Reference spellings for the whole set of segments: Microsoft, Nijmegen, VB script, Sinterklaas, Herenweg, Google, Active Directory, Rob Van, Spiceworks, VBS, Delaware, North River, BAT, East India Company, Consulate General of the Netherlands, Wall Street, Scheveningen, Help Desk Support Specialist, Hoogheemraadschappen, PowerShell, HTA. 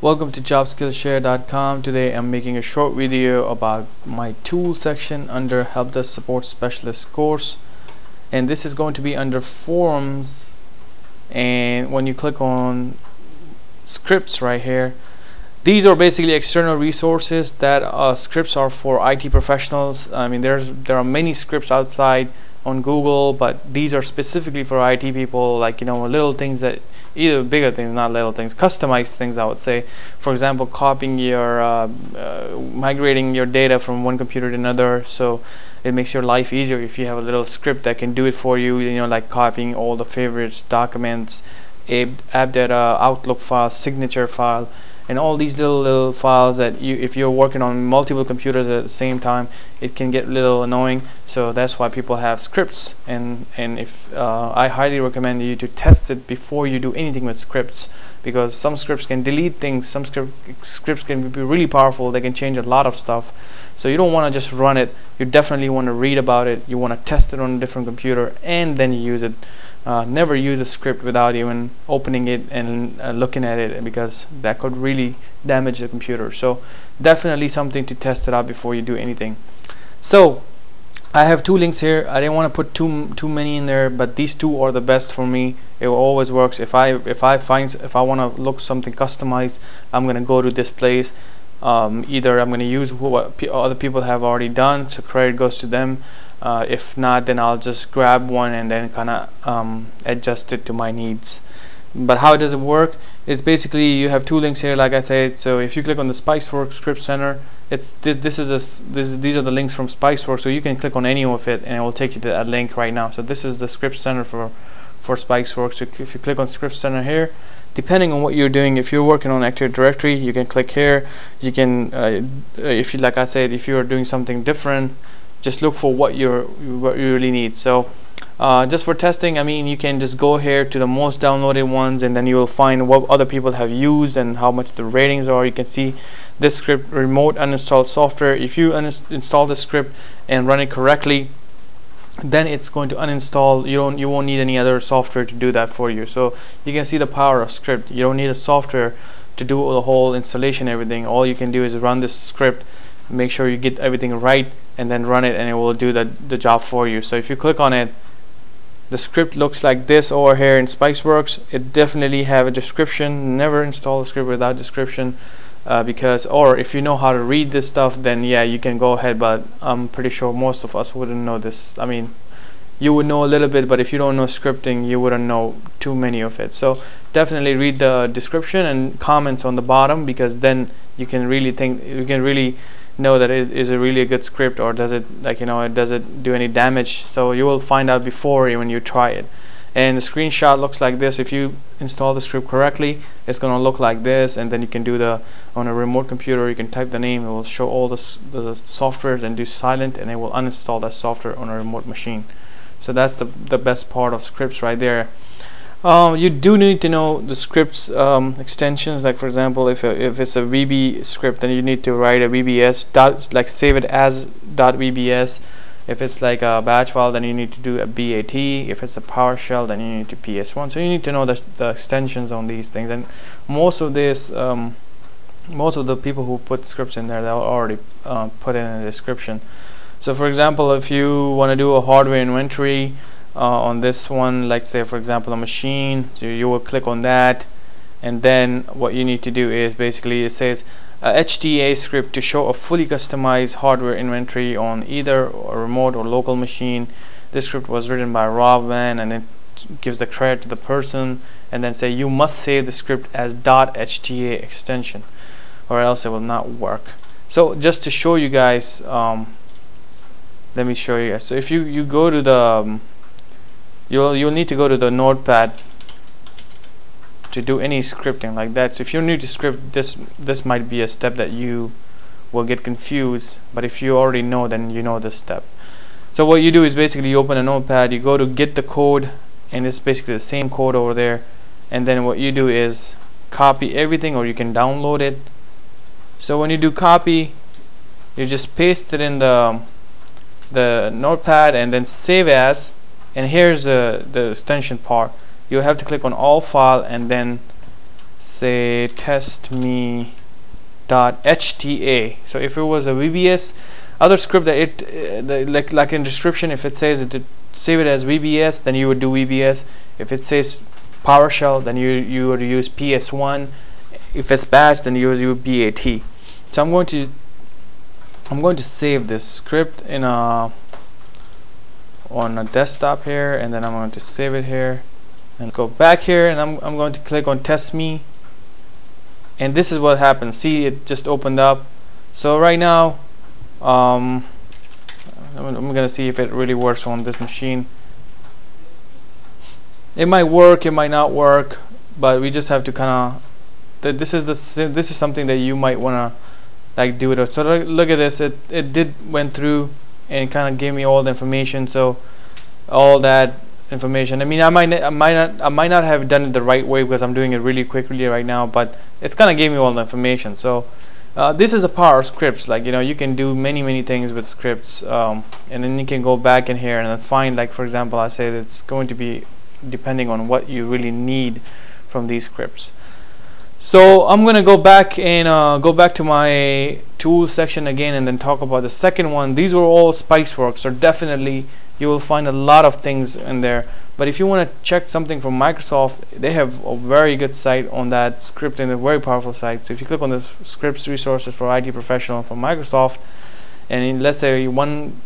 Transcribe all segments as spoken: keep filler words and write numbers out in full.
Welcome to job skill share dot com. Today I'm making a short video about my tool section under Help Desk Support Specialist course, and this is going to be under forms. And when you click on scripts right here, these are basically external resources that uh, scripts are for I T professionals. I mean, there's there are many scripts outside on Google, but these are specifically for I T people, like, you know, little things that either bigger things, not little things, customized things, I would say. For example, copying your uh, uh, migrating your data from one computer to another, so it makes your life easier if you have a little script that can do it for you, you know, like copying all the favorites, documents, app data, Outlook file, signature file, and all these little little files that you, if you're working on multiple computers at the same time, it can get a little annoying. So that's why people have scripts, and and if uh, I highly recommend you to test it before you do anything with scripts, because some scripts can delete things, some script scripts can be really powerful, they can change a lot of stuff. So you don't want to just run it, you definitely want to read about it, you want to test it on a different computer, and then you use it. Uh, never use a script without even opening it and uh, looking at it, because that could really damage the computer. So definitely something to test it out before you do anything. So I have two links here. I didn't want to put too too many in there, but these two are the best for me. It always works. If I if I find if I want to look something customized, I'm gonna go to this place. Um, either I'm gonna use what p other people have already done, so credit goes to them. Uh, if not, then I'll just grab one and then kind of um, adjust it to my needs. But how does it work? It's basically you have two links here, like I said. So if you click on the Spiceworks Script Center, it's th this is a, this is, these are the links from Spiceworks. So you can click on any of it, and it will take you to that link right now. So this is the Script Center for for Spiceworks. So if you click on Script Center here, depending on what you're doing, if you're working on Active Directory, you can click here. You can, uh, if you like I said, if you are doing something different, just look for what you're what you really need. So uh, just for testing, I mean, you can just go here to the most downloaded ones, and then you will find what other people have used and how much the ratings are. You can see this script, remote uninstalled software. If you install the script and run it correctly, then it's going to uninstall. You don't you won't need any other software to do that for you. So you can see the power of script. You don't need a software to do the whole installation, everything. All you can do is run this script, make sure you get everything right, and then run it, and it will do the, the job for you. So if you click on it, the script looks like this over here in Spiceworks. It definitely have a description. Never install a script without description, uh, because, or if you know how to read this stuff, then yeah, you can go ahead, but I'm pretty sure most of us wouldn't know this. I mean, you would know a little bit, but if you don't know scripting, you wouldn't know too many of it. So definitely read the description and comments on the bottom, because then you can really think, you can really know that it is a really a good script, or does it, like, you know, it does it do any damage. So you will find out before when you try it. And the screenshot looks like this. If you install the script correctly, it's going to look like this, and then you can do the, on a remote computer, you can type the name, it will show all the, the, the softwares and do silent, and it will uninstall that software on a remote machine. So that's the, the best part of scripts right there. Um, you do need to know the scripts um, extensions. Like, for example, if, a, if it's a V B script, then you need to write a V B S dot, like save it as dot V B S. If it's like a batch file, then you need to do a B A T. If it's a PowerShell, then you need to P S one. So you need to know the, the extensions on these things. And most of this, um, most of the people who put scripts in there, they'll already uh, put in a description. So, for example, if you want to do a hardware inventory, Uh, on this one, like say for example a machine, so you will click on that, and then what you need to do is basically it says a H T A script to show a fully customized hardware inventory on either a remote or local machine. This script was written by Rob Van, and it gives the credit to the person, and then say you must save the script as .H T A extension or else it will not work. So just to show you guys, um, let me show you guys. So if you, you go to the um, You'll, you'll need to go to the notepad to do any scripting like that. So if you're new to script, this this might be a step that you will get confused, but if you already know, then you know this step. So what you do is basically you open a notepad, you go to get the code, and it's basically the same code over there, and then what you do is copy everything, or you can download it. So when you do copy, you just paste it in the the notepad and then save as. And here's the, the extension part. You have to click on all file and then say test me dot H T A. So if it was a V B S other script that it uh, the, like like in description, if it says it to save it as V B S, then you would do V B S. If it says PowerShell, then you you would use P S one. If it's batch, then you would use B A T. So I'm going to I'm going to save this script in a on a desktop here, and then I'm going to save it here and go back here, and I'm I'm going to click on test me. And this is what happened. See, it just opened up. So right now, um, I'm, I'm gonna see if it really works on this machine. It might work, it might not work, but we just have to kind of. Th this is the this is something that you might wanna like do it. So look at this. It it did went through and kind of gave me all the information. So all that information. I mean, I might I might not I might not have done it the right way because I'm doing it really quickly right now. But it's kind of gave me all the information. So. Uh, this is a power scripts, like you know you can do many many things with scripts, um, and then you can go back in here and then find, like for example I said, it's going to be depending on what you really need from these scripts. So I'm gonna go back and uh, go back to my tools section again and then talk about the second one. These were all Spiceworks, so definitely you will find a lot of things in there, but if you want to check something from Microsoft, they have a very good site on that script and a very powerful site. So if you click on this scripts resources for I T professional from Microsoft, and in, let's say one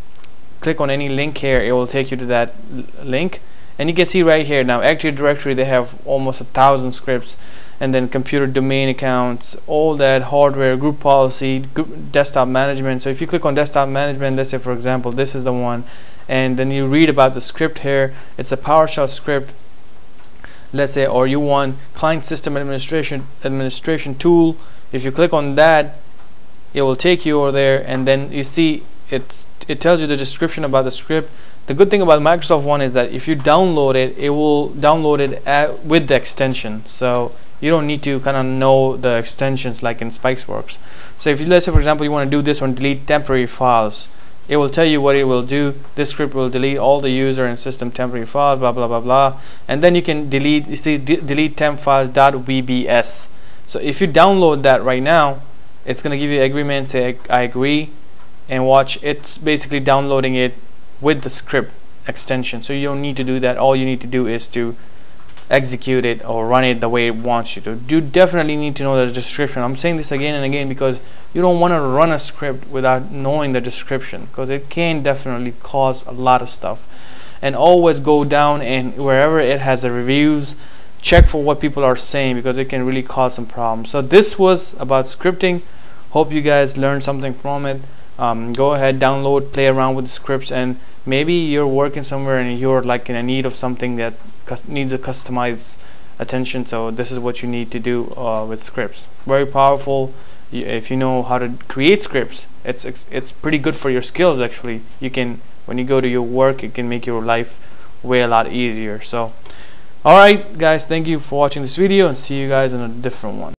click on any link here, it will take you to that link, and you can see right here now Active Directory, they have almost a thousand scripts, and then computer domain accounts, all that hardware, group policy, group desktop management. So if you click on desktop management, let's say for example this is the one, and then you read about the script here, it's a PowerShell script, let's say, or you want client system administration administration tool. If you click on that, it will take you over there, and then you see it's it tells you the description about the script. The good thing about Microsoft one is that if you download it, it will download it at, with the extension, so you don't need to kind of know the extensions like in Spiceworks. So if you, let's say for example you want to do this one, delete temporary files, it will tell you what it will do. This script will delete all the user and system temporary files, blah blah blah blah, and then you can delete, you see de delete temp files dot V B S. So if you download that right now, it's gonna give you agreement, say I agree, and watch, it's basically downloading it with the script extension, so you don't need to do that. All you need to do is to execute it or run it the way it wants you to. You definitely need to know the description. I'm saying this again and again because you don't want to run a script without knowing the description, because it can definitely cause a lot of stuff. And always go down and wherever it has the reviews, check for what people are saying, because it can really cause some problems. So this was about scripting. Hope you guys learned something from it. Um, go ahead, download, play around with the scripts, and maybe you're working somewhere and you're like in a need of something that needs a customized attention. So this is what you need to do uh, with scripts. Very powerful. If you know how to create scripts, it's it's pretty good for your skills actually. You can, when you go to your work, it can make your life way a lot easier. So, all right guys, thank you for watching this video, and see you guys in a different one.